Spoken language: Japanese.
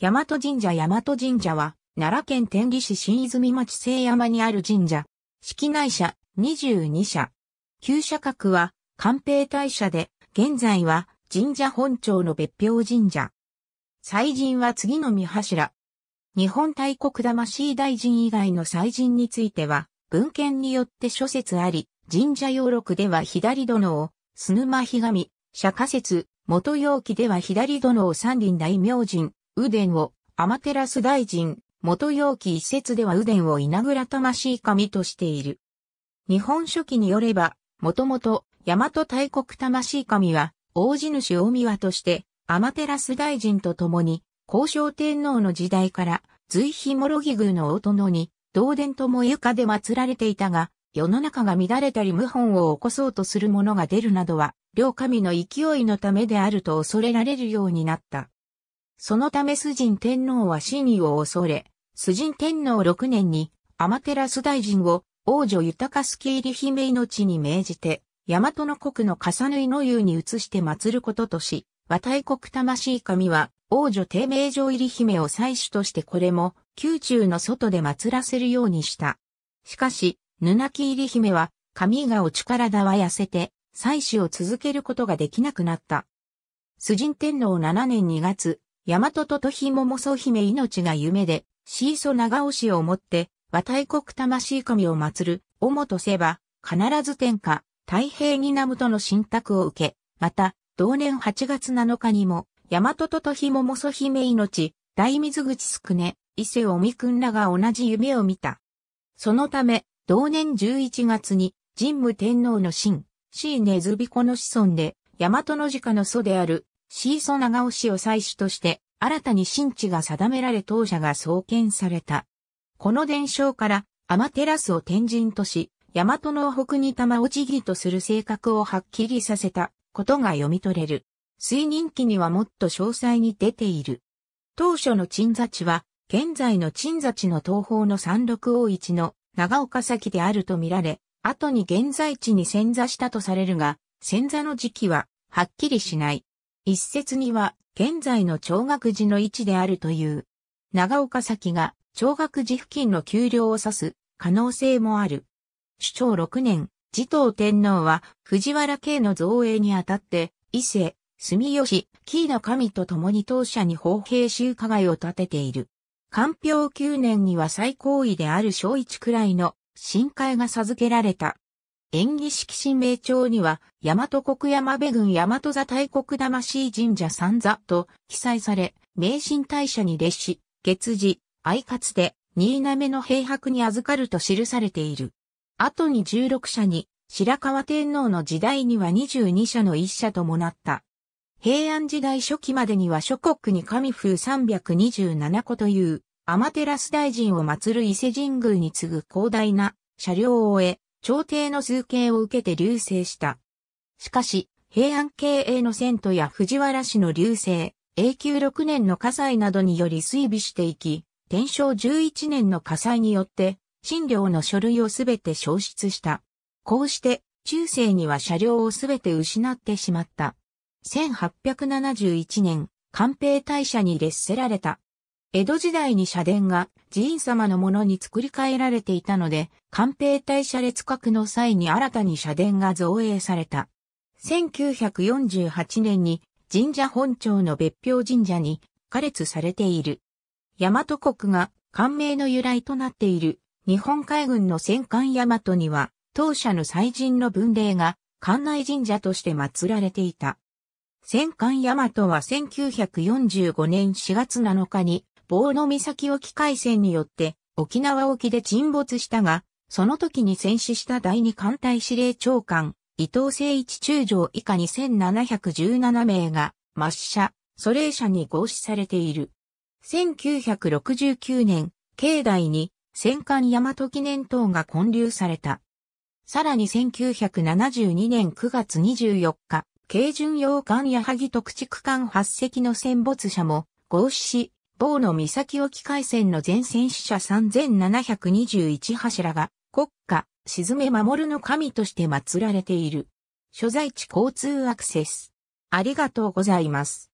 大和神社。大和神社は、奈良県天理市新泉町聖山にある神社。式内社、22社。旧社格は、寛平大社で、現在は、神社本庁の別表神社。祭神は次の御柱。日本大国魂大神以外の祭神については、文献によって諸説あり、神社要録では左殿を、須沼日神、釈迦説、元要記では左殿を山林大明神、右殿を、天照大神、元要記一説では右殿を稲倉魂神としている。日本書紀によれば、もともと、大和大国魂神は、大地主大神として、天照大神と共に、孝昌天皇の時代から、瑞妃茂木宮の大殿に、同殿とも床で祀られていたが、世の中が乱れたり謀反を起こそうとする者が出るなどは、両神の勢いのためであると恐れられるようになった。そのため崇神天皇は真意を恐れ、崇神天皇6年に、天照大神を、王女豊入姫命に命じて、大和の国の重縫の湯に移して祀ることとし、和大国魂神は、王女貞明上入姫を祭主としてこれも、宮中の外で祀らせるようにした。しかし、布木入姫は、髪が落ち体は痩せて、祭祀を続けることができなくなった。崇神天皇7年2月、大和ととひももそ姫命が夢で、しいそ長押しをもって、和大国魂神を祀る、おもとせば、必ず天下、太平になむとの信託を受け、また、同年8月7日にも、大和ととひももそ姫命、大水口すくね、伊勢おみくんらが同じ夢を見た。そのため、同年11月に、神武天皇の親、椎根津彦の子孫で、大和の直の祖である、椎曽長押を祭主として、新たに神地が定められ当社が創建された。この伝承から、天照を天神とし、大和の北に玉落義とする性格をはっきりさせたことが読み取れる。水人記にはもっと詳細に出ている。当初の鎮座地は、現在の鎮座地の東方の山麓大市の長岡崎であると見られ、後に現在地に遷座したとされるが、遷座の時期ははっきりしない。一説には、現在の長岳寺の位置であるという。長岡崎が長岳寺付近の丘陵を指す可能性もある。主長6年、持統天皇は藤原慶の造営にあたって、伊勢、住吉、紀伊の神と共に当社に奉幣収加害を立てている。寛平9年には最高位である正一くらいの神階が授けられた。延喜式神名帳には、大和国山部郡大和座大国魂神社三座と記載され、明神大社に列し、月次、相勝で、新滑の幣箔に預かると記されている。後に16社に、白河天皇の時代には22社の1社ともなった。平安時代初期までには諸国に神風327個という、天照大神を祀る伊勢神宮に次ぐ広大な社領を終え、朝廷の崇敬を受けて隆盛した。しかし、平安経営の遷都や藤原氏の隆盛、永久6年の火災などにより衰微していき、天正11年の火災によって、神領の書類をすべて消失した。こうして、中世には社領をすべて失ってしまった。1871年、寛平大社に列せられた。江戸時代に社殿が寺院様のものに作り変えられていたので、寛平大社列閣の際に新たに社殿が造営された。1948年に神社本庁の別表神社に加列されている。大和国が官名の由来となっている。日本海軍の戦艦大和には、当社の祭神の分霊が、関内神社として祀られていた。戦艦大和は1945年4月7日に、坊ノ岬沖海戦によって、沖縄沖で沈没したが、その時に戦死した第2艦隊司令長官、伊藤誠一中将以下2717名が、末社、祖霊社に合祀されている。1969年、境内に、戦艦大和記念塔が建立された。さらに1972年9月24日、軽巡洋艦矢作と駆逐艦8隻の戦没者も合祀し、坊ノ岬沖海戦の全戦死者3721柱が国家、鎮め守るの神として祀られている。所在地交通アクセス。ありがとうございます。